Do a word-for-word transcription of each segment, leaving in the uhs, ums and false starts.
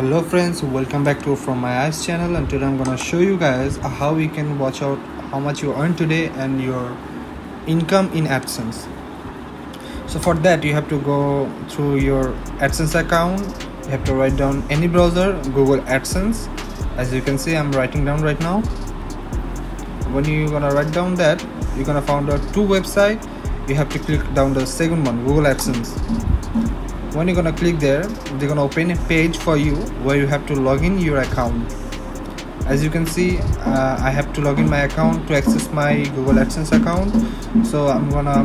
Hello friends, welcome back to From My Eyes channel, and today I'm gonna show you guys how we can watch out how much you earn today and your income in AdSense. So for that you have to go through your AdSense account. You have to write down any browser, Google AdSense. As you can see, I'm writing down right now. When you're gonna write down that, you're gonna find out two website. You have to click down the second one, Google AdSense. When you're gonna click there, they're gonna open a page for you where you have to log in your account. As you can see, uh, I have to log in my account to access my Google AdSense account. So I'm gonna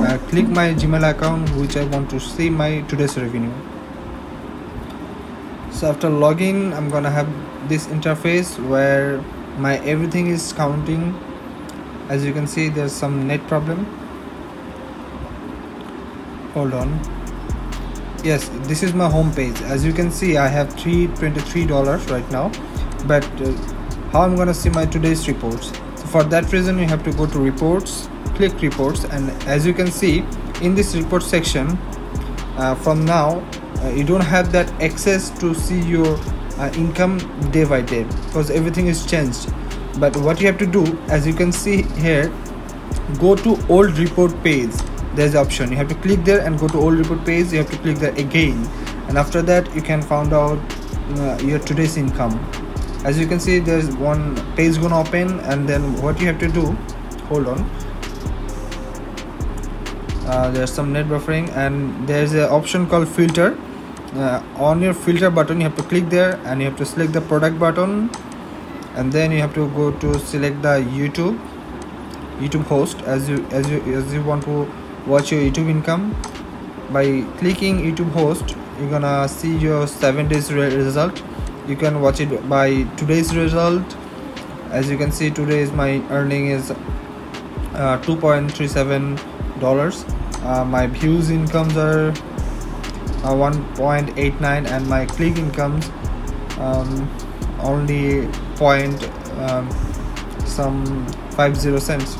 uh, click my Gmail account, which I want to see my today's revenue. So after login, I'm gonna have this interface where my everything is counting. As you can see, there's some net problem. Hold on. Yes, this is my home page. As you can see, I have three hundred twenty-three dollars right now, but uh, how I'm gonna see my today's reports? So for that reason, you have to go to reports, click reports, and as you can see in this report section, uh, from now uh, you don't have that access to see your uh, income day by day because everything is changed. But what you have to do, as you can see here, go to old report page. There's the option. You have to click there and go to old report page. You have to click there again, and after that you can find out uh, your today's income. As you can see, there's one page gonna open, and then what you have to do, hold on, uh, there's some net buffering, and there's an option called filter. Uh, on your filter button, you have to click there and you have to select the product button, and then you have to go to select the YouTube YouTube host as you as you as you want to watch your YouTube income. By clicking YouTube host, you're gonna see your seven days result. You can watch it by today's result. As you can see, today's my earning is uh, two point three seven dollars. Uh, my views incomes are uh, one point eight nine, and my click incomes um, only point um, some fifty cents.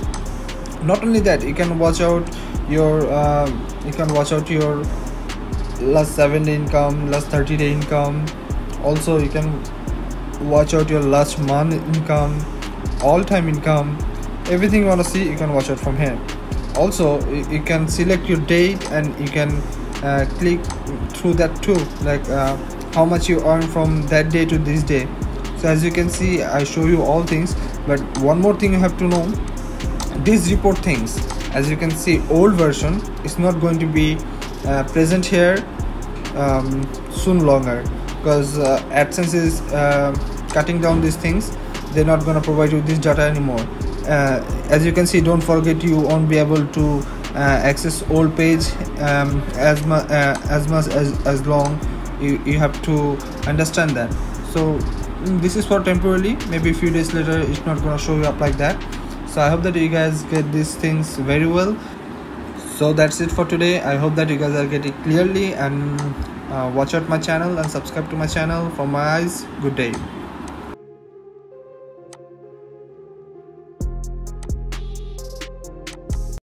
Not only that, you can watch out your uh, you can watch out your last seven day income, last thirty day income. Also you can watch out your last month income, all time income. Everything you want to see, you can watch out from here. Also you can select your date, and you can uh, click through that too, like uh, how much you earn from that day to this day. So as you can see, I show you all things, but one more thing you have to know, these report things. As you can see, old version is not going to be uh, present here um, soon longer, because uh, AdSense is uh, cutting down these things. They're not going to provide you this data anymore. Uh, as you can see, don't forget, you won't be able to uh, access old page um, as much uh, as much as as long. You, you have to understand that. So this is for temporarily. Maybe a few days later, it's not going to show you up like that. So I hope that you guys get these things very well. So that's it for today. I hope that you guys are getting clearly, and uh, watch out my channel and subscribe to my channel. From My Eyes, good day.